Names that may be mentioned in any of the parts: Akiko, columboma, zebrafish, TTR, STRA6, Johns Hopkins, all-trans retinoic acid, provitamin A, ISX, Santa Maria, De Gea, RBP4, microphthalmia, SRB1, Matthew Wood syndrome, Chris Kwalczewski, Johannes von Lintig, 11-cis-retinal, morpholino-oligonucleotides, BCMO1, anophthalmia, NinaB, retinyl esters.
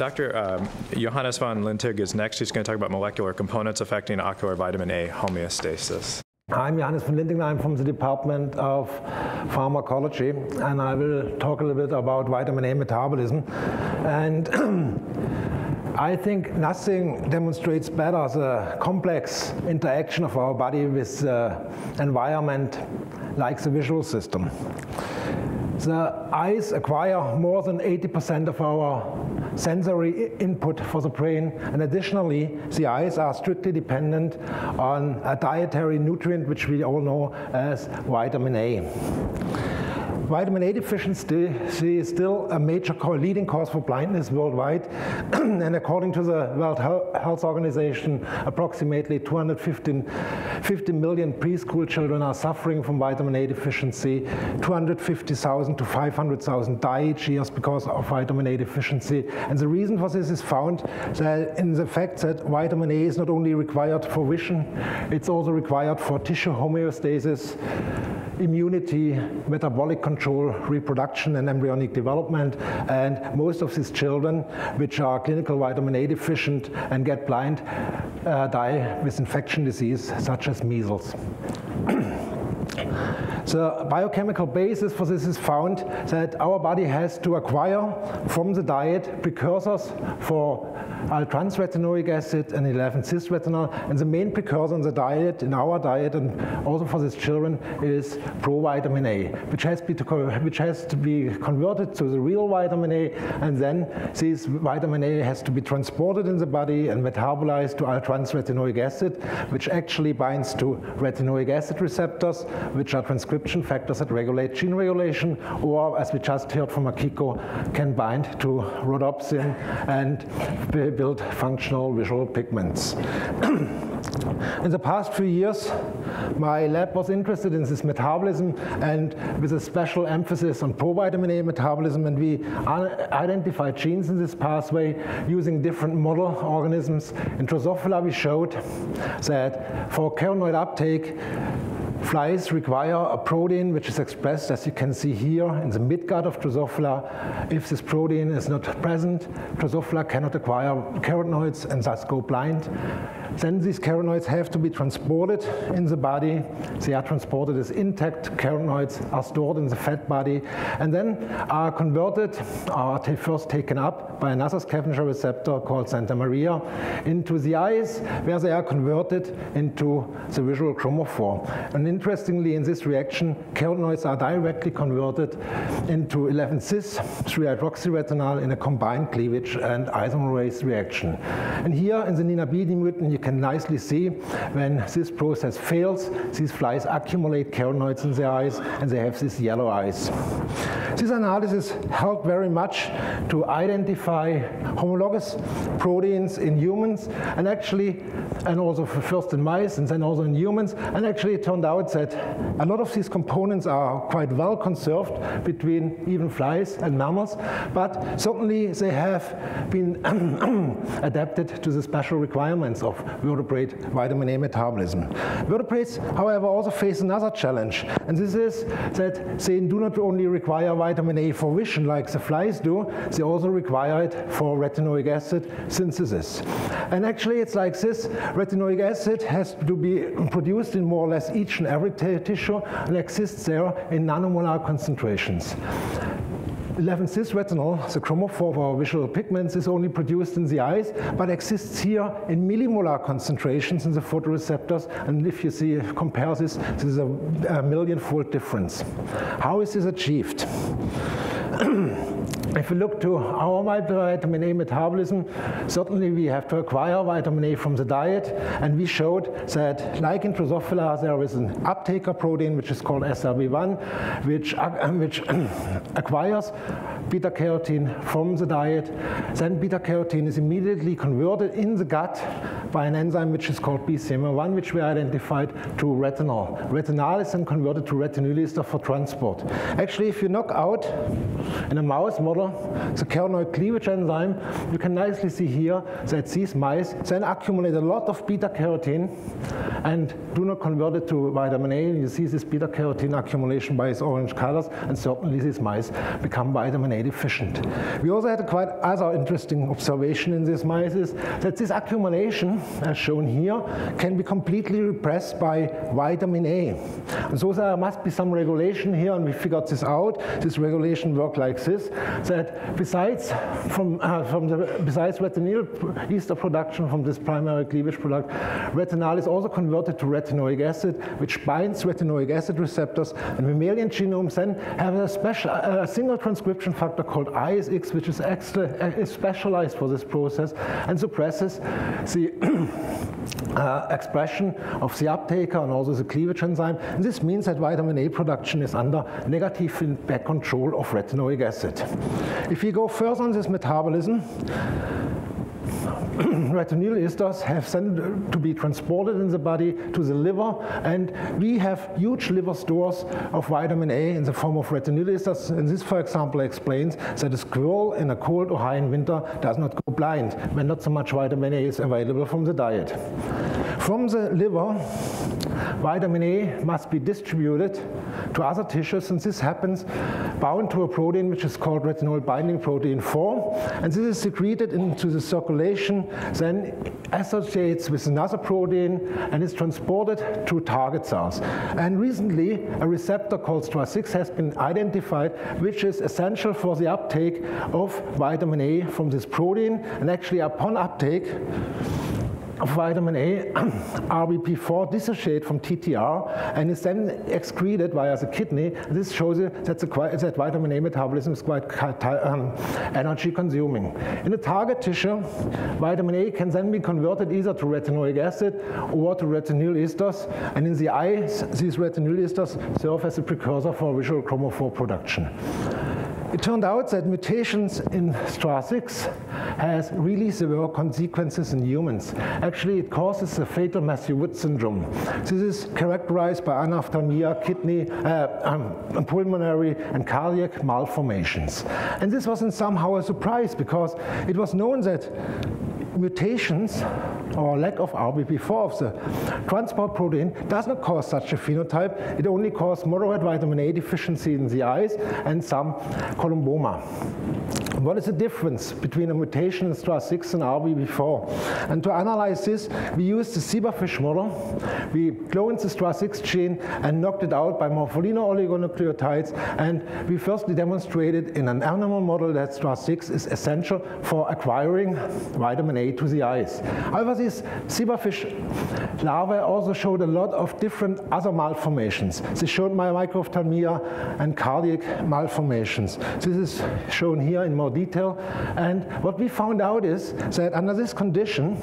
Dr. Johannes von Lintig is next. He's going to talk about molecular components affecting ocular vitamin A homeostasis. I'm Johannes von Lintig. I'm from the Department of Pharmacology, and I will talk a little bit about vitamin A metabolism. And I think nothing demonstrates better the complex interaction of our body with the environment like the visual system. The eyes acquire more than 80% of our sensory input for the brain, and additionally, the eyes are strictly dependent on a dietary nutrient which we all know as vitamin A. Vitamin A deficiency is still a major leading cause for blindness worldwide, and according to the World Health Organization, approximately 250 million preschool children are suffering from vitamin A deficiency. 250,000 to 500,000 die each year because of vitamin A deficiency. And the reason for this is found that in the fact that vitamin A is not only required for vision, it's also required for tissue homeostasis, immunity, metabolic control, reproduction, and embryonic development. And most of these children, which are clinical vitamin A deficient and get blind, die with infection disease such as measles. The biochemical basis for this is found that our body has to acquire from the diet precursors for all-trans retinoic acid and 11-cis-retinal, and the main precursor in the diet, in our diet, and also for these children, is provitamin A, which has to be converted to the real vitamin A, and then this vitamin A has to be transported in the body and metabolized to all-trans retinoic acid, which actually binds to retinoic acid receptors, which are transcription factors that regulate gene regulation, or, as we just heard from Akiko, can bind to rhodopsin and build functional visual pigments. In the past few years, my lab was interested in this metabolism, and with a special emphasis on provitamin A metabolism, and we identified genes in this pathway using different model organisms. In Drosophila, we showed that for carotenoid uptake, flies require a protein which is expressed, as you can see here, in the midgut of Drosophila. If this protein is not present, Drosophila cannot acquire carotenoids and thus go blind. Then these carotenoids have to be transported in the body. They are transported as intact. Carotenoids are stored in the fat body and then are converted, are first taken up by another scavenger receptor called Santa Maria into the eyes, where they are converted into the visual chromophore. And interestingly, in this reaction, carotenoids are directly converted into 11-cis-3-hydroxyretinal in a combined cleavage and isomerase reaction. And here in the NinaB mutant, you can nicely see when this process fails, these flies accumulate carotenoids in their eyes, and they have these yellow eyes. This analysis helped very much to identify homologous proteins in humans, and actually, and also first in mice, and then also in humans, and actually it turned out that a lot of these components are quite well conserved between even flies and mammals, but certainly they have been adapted to the special requirements of vertebrate vitamin A metabolism. Vertebrates, however, also face another challenge, and this is that they do not only require vitamin A for vision like the flies do, they also require it for retinoic acid synthesis. And actually it's like this: retinoic acid has to be produced in more or less each and every tissue and exists there in nanomolar concentrations. 11-cis-retinal, the chromophore for visual pigments, is only produced in the eyes, but exists here in millimolar concentrations in the photoreceptors. And if you see, compare this, this is a million-fold difference. How is this achieved? If we look to our vitamin A metabolism, certainly we have to acquire vitamin A from the diet, and we showed that, like in Drosophila, there is an uptaker protein which is called SRB1, which acquires beta-carotene from the diet. Then beta-carotene is immediately converted in the gut by an enzyme which is called BCMO1, which we identified, to retinol. Retinol is then converted to retinyl ester for transport. Actually, if you knock out in a mouse model, the carotenoid cleavage enzyme, you can nicely see here that these mice then accumulate a lot of beta-carotene and do not convert it to vitamin A. You see this beta-carotene accumulation by its orange colors, and certainly these mice become vitamin A deficient. We also had a quite other interesting observation in these mice is that this accumulation, as shown here, can be completely repressed by vitamin A. And so there must be some regulation here, and we figured this out. This regulation worked like this, that besides retinyl ester production from this primary cleavage product, retinal is also converted to retinoic acid, which binds retinoic acid receptors, and mammalian genomes then have a single transcription factor called ISX, which is specialized for this process and suppresses the expression of the uptaker and also the cleavage enzyme. And this means that vitamin A production is under negative feedback control of retinoic acid. If we go further on this metabolism, retinyl esters have then to be transported in the body to the liver, and we have huge liver stores of vitamin A in the form of retinyl esters, and this, for example, explains that a squirrel in a cold or Hawaiian winter does not go blind when not so much vitamin A is available from the diet. From the liver, vitamin A must be distributed to other tissues, and this happens bound to a protein which is called retinol-binding protein 4, and this is secreted into the circulation, then associates with another protein, and is transported to target cells. And recently, a receptor called STRA6 has been identified, which is essential for the uptake of vitamin A from this protein, and actually upon uptake of vitamin A, RBP4 dissociates from TTR and is then excreted via the kidney. This shows you that that vitamin A metabolism is quite energy consuming. In the target tissue, vitamin A can then be converted either to retinoic acid or to retinyl esters, and in the eye, these retinyl esters serve as a precursor for visual chromophore production. It turned out that mutations in STRA6 has really severe consequences in humans. Actually, it causes the fatal Matthew Wood syndrome. This is characterized by anophthalmia, kidney, pulmonary, and cardiac malformations. And this wasn't somehow a surprise, because it was known that mutations or lack of RBP4 of the transport protein does not cause such a phenotype. It only causes moderate vitamin A deficiency in the eyes and some columboma. What is the difference between a mutation in STRA6 and RBP4? And to analyze this, we used the zebrafish model. We cloned the STRA6 gene and knocked it out by morpholino-oligonucleotides, and we firstly demonstrated in an animal model that STRA6 is essential for acquiring vitamin A to the eyes. However, these zebrafish larvae also showed a lot of different other malformations. They showed microphthalmia and cardiac malformations. This is shown here in more detail, and what we found out is that under this condition,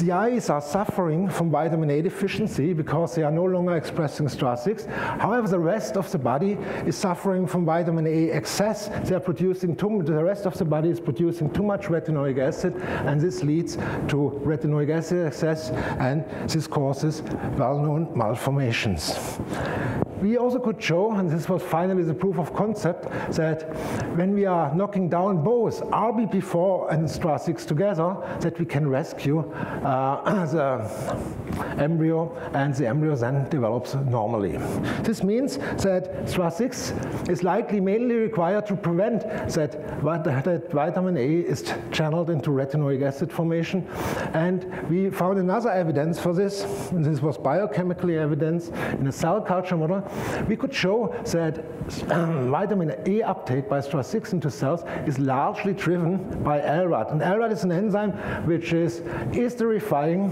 the eyes are suffering from vitamin A deficiency because they are no longer expressing STRA6. However, the rest of the body is suffering from vitamin A excess. The rest of the body is producing too much retinoic acid, and this leads to retinoic acid excess, and this causes well-known malformations. We also could show, and this was finally the proof of concept, that when we are knocking down both RBP4 and STRA6 together, that we can rescue the embryo, and the embryo then develops normally. This means that STRA6 is likely mainly required to prevent that vitamin A is channeled into retinoic acid formation, and we found another evidence for this, and this was biochemically evidence in a cell culture model. We could show that vitamin A uptake by STRA6 into cells is largely driven by LRAT. And LRAT is an enzyme which is esterifying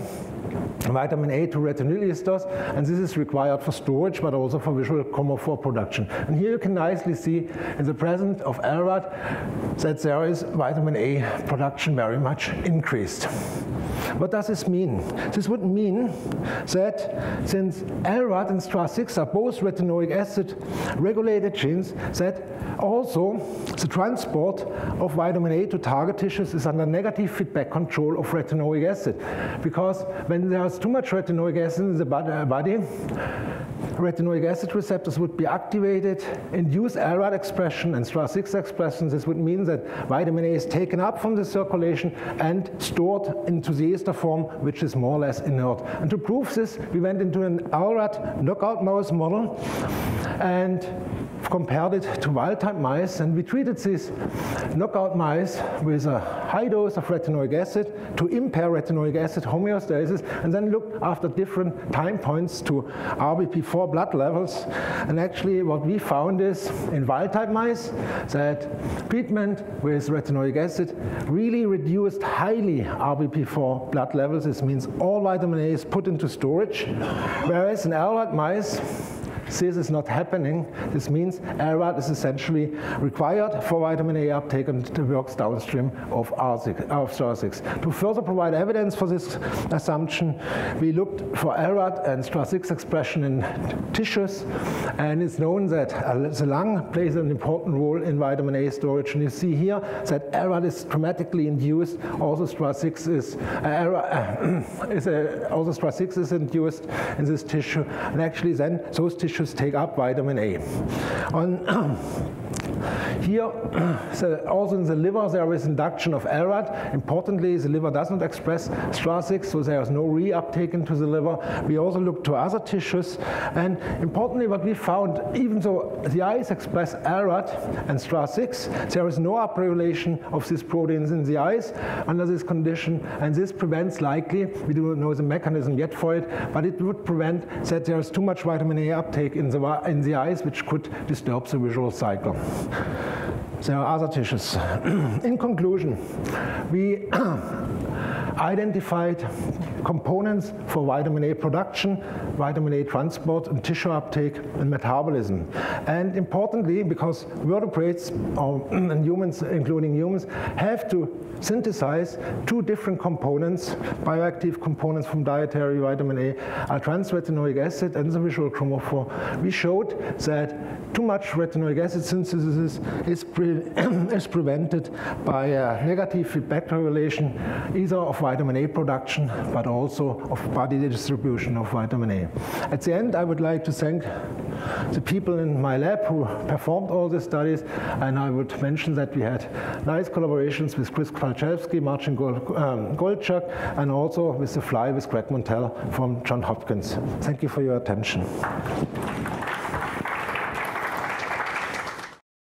vitamin A to retinyl esters, and this is required for storage but also for visual chromophore production. And here you can nicely see in the presence of LRAT that there is vitamin A production very much increased. What does this mean? This would mean that since LRAT and STRA6 are both retinoic acid regulated genes, that also the transport of vitamin A to target tissues is under negative feedback control of retinoic acid, because when when there's too much retinoic acid in the body, retinoic acid receptors would be activated, induce LRAT expression and STRA6 expression. This would mean that vitamin A is taken up from the circulation and stored into the ester form, which is more or less inert. And to prove this, we went into an LRAT knockout mouse model and compared it to wild-type mice, and we treated these knockout mice with a high dose of retinoic acid to impair retinoic acid homeostasis, and then looked after different time points to RBP4 blood levels. And actually what we found is, in wild-type mice, that treatment with retinoic acid really reduced highly RBP4 blood levels. This means all vitamin A is put into storage, whereas in LRAT mice, this is not happening. This means LRAT is essentially required for vitamin A uptake and it works downstream of STRA6. To further provide evidence for this assumption, we looked for LRAT and STRA6 expression in tissues, and it's known that the lung plays an important role in vitamin A storage, and you see here that LRAT is dramatically induced. Also STRA6 is induced in this tissue, and actually then those tissues take up vitamin A. Here, also in the liver, there is induction of LRAT. Importantly, the liver does not express STRA6, so there is no reuptake into the liver. We also looked to other tissues, and importantly, what we found, even though the eyes express LRAT and STRA6, there is no upregulation of these proteins in the eyes under this condition, and this prevents likely, we do not know the mechanism yet for it, but it would prevent that there is too much vitamin A uptake in the eyes, which could disturb the visual cycle. There are other tissues. In conclusion, we identified components for vitamin A production, vitamin A transport, and tissue uptake, and metabolism. And importantly, because vertebrates, and humans, including humans, have to synthesize two different components, bioactive components from dietary vitamin A, all-trans retinoic acid and the visual chromophore, we showed that too much retinoic acid synthesis is prevented by a negative feedback regulation, either of vitamin A production, but also of body distribution of vitamin A. At the end, I would like to thank the people in my lab who performed all the studies, and I would mention that we had nice collaborations with Chris Kwalczewski, Marcin Golchuk, and also with the fly with Greg Montell from Johns Hopkins. Thank you for your attention.